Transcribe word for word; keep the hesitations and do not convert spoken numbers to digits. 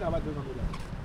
la va a tener una ambulancia.